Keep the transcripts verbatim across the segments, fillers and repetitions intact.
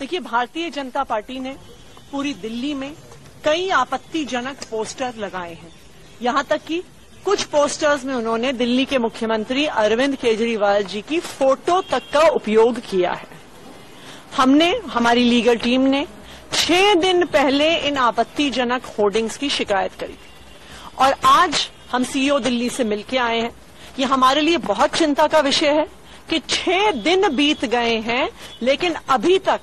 देखिए, भारतीय जनता पार्टी ने पूरी दिल्ली में कई आपत्तिजनक पोस्टर लगाए हैं। यहाँ तक कि कुछ पोस्टर्स में उन्होंने दिल्ली के मुख्यमंत्री अरविंद केजरीवाल जी की फोटो तक का उपयोग किया है। हमने, हमारी लीगल टीम ने छह दिन पहले इन आपत्तिजनक होर्डिंग्स की शिकायत करी और आज हम सीईओ दिल्ली से मिलकर आए हैं। ये हमारे लिए बहुत चिंता का विषय है कि छह दिन बीत गए हैं लेकिन अभी तक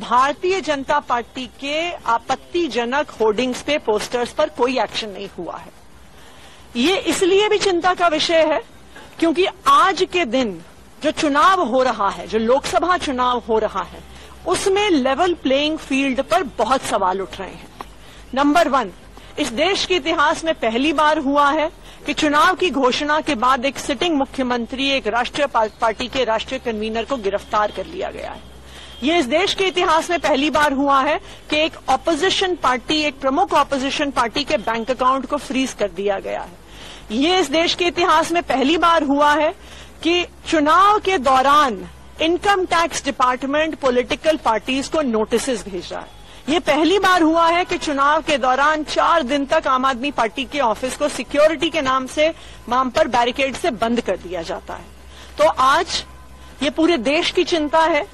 भारतीय जनता पार्टी के आपत्तिजनक होर्डिंग्स पे, पोस्टर्स पर कोई एक्शन नहीं हुआ है। ये इसलिए भी चिंता का विषय है क्योंकि आज के दिन जो चुनाव हो रहा है, जो लोकसभा चुनाव हो रहा है, उसमें लेवल प्लेइंग फील्ड पर बहुत सवाल उठ रहे हैं। नंबर वन, इस देश के इतिहास में पहली बार हुआ है कि चुनाव की घोषणा के बाद एक सिटिंग मुख्यमंत्री, एक राष्ट्रीय पार्टी के राष्ट्रीय कन्वीनर को गिरफ्तार कर लिया गया है। ये इस देश के इतिहास में पहली बार हुआ है कि एक ऑपोजिशन पार्टी, एक प्रमुख ऑपोजिशन पार्टी के बैंक अकाउंट को फ्रीज कर दिया गया है। ये इस देश के इतिहास में पहली बार हुआ है कि चुनाव के दौरान income tax department political parties को नोटिस भेज रहा है। ये पहली बार हुआ है कि चुनाव के दौरान चार दिन तक आम आदमी पार्टी के ऑफिस को सिक्योरिटी के नाम से नाम पर बैरिकेड से बंद कर दिया जाता है। तो आज ये पूरे देश की चिंता है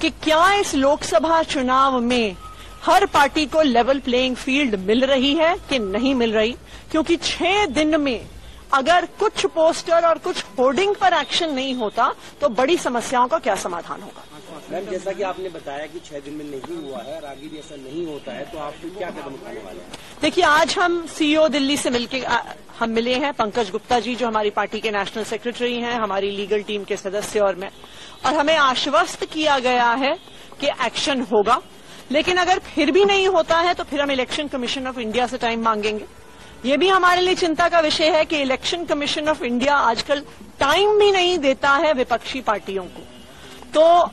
कि क्या इस लोकसभा चुनाव में हर पार्टी को लेवल प्लेइंग फील्ड मिल रही है कि नहीं मिल रही, क्योंकि छह दिन में अगर कुछ पोस्टर और कुछ होर्डिंग पर एक्शन नहीं होता तो बड़ी समस्याओं का क्या समाधान होगा। मैम, जैसा कि आपने बताया कि छह दिन में नहीं हुआ है और आगे भी ऐसा नहीं होता है, तो आप क्या कदम उठाने वाले हैं? देखिए, आज हम सीईओ दिल्ली से मिलके हम मिले हैं, पंकज गुप्ता जी जो हमारी पार्टी के नेशनल सेक्रेटरी हैं, हमारी लीगल टीम के सदस्य और मैं, और हमें आश्वस्त किया गया है कि एक्शन होगा। लेकिन अगर फिर भी नहीं होता है तो फिर हम इलेक्शन कमीशन ऑफ इंडिया से टाइम मांगेंगे। ये भी हमारे लिए चिंता का विषय है कि इलेक्शन कमीशन ऑफ इंडिया आजकल टाइम भी नहीं देता है विपक्षी पार्टियों को। तो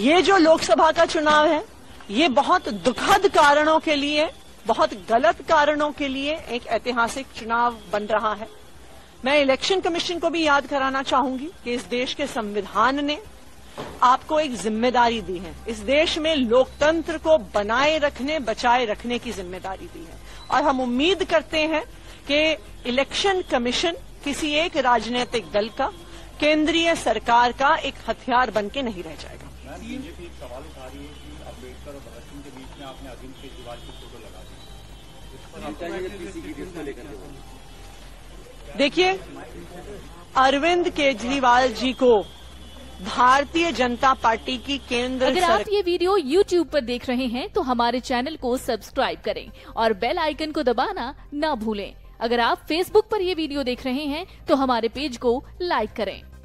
ये जो लोकसभा का चुनाव है, ये बहुत दुखद कारणों के लिए, बहुत गलत कारणों के लिए एक ऐतिहासिक चुनाव बन रहा है। मैं इलेक्शन कमीशन को भी याद कराना चाहूंगी कि इस देश के संविधान ने आपको एक जिम्मेदारी दी है, इस देश में लोकतंत्र को बनाए रखने, बचाए रखने की जिम्मेदारी दी है। और हम उम्मीद करते हैं कि इलेक्शन कमीशन किसी एक राजनीतिक दल का, केंद्रीय सरकार का एक हथियार बन के नहीं रह जाएगा। बीजेपी एक सवाल उठा रही है कि अम्बेडकर और भगत सिंह के बीच में आपने अरविंद केजरीवाल की फोटो लगा दी। देखिए, अरविंद केजरीवाल जी को भारतीय जनता पार्टी की केंद्र, अगर आप ये वीडियो यूट्यूब पर देख रहे हैं तो हमारे चैनल को सब्सक्राइब करें और बेल आइकन को दबाना ना भूलें। अगर आप फेसबुक पर ये वीडियो देख रहे हैं तो हमारे पेज को लाइक करें।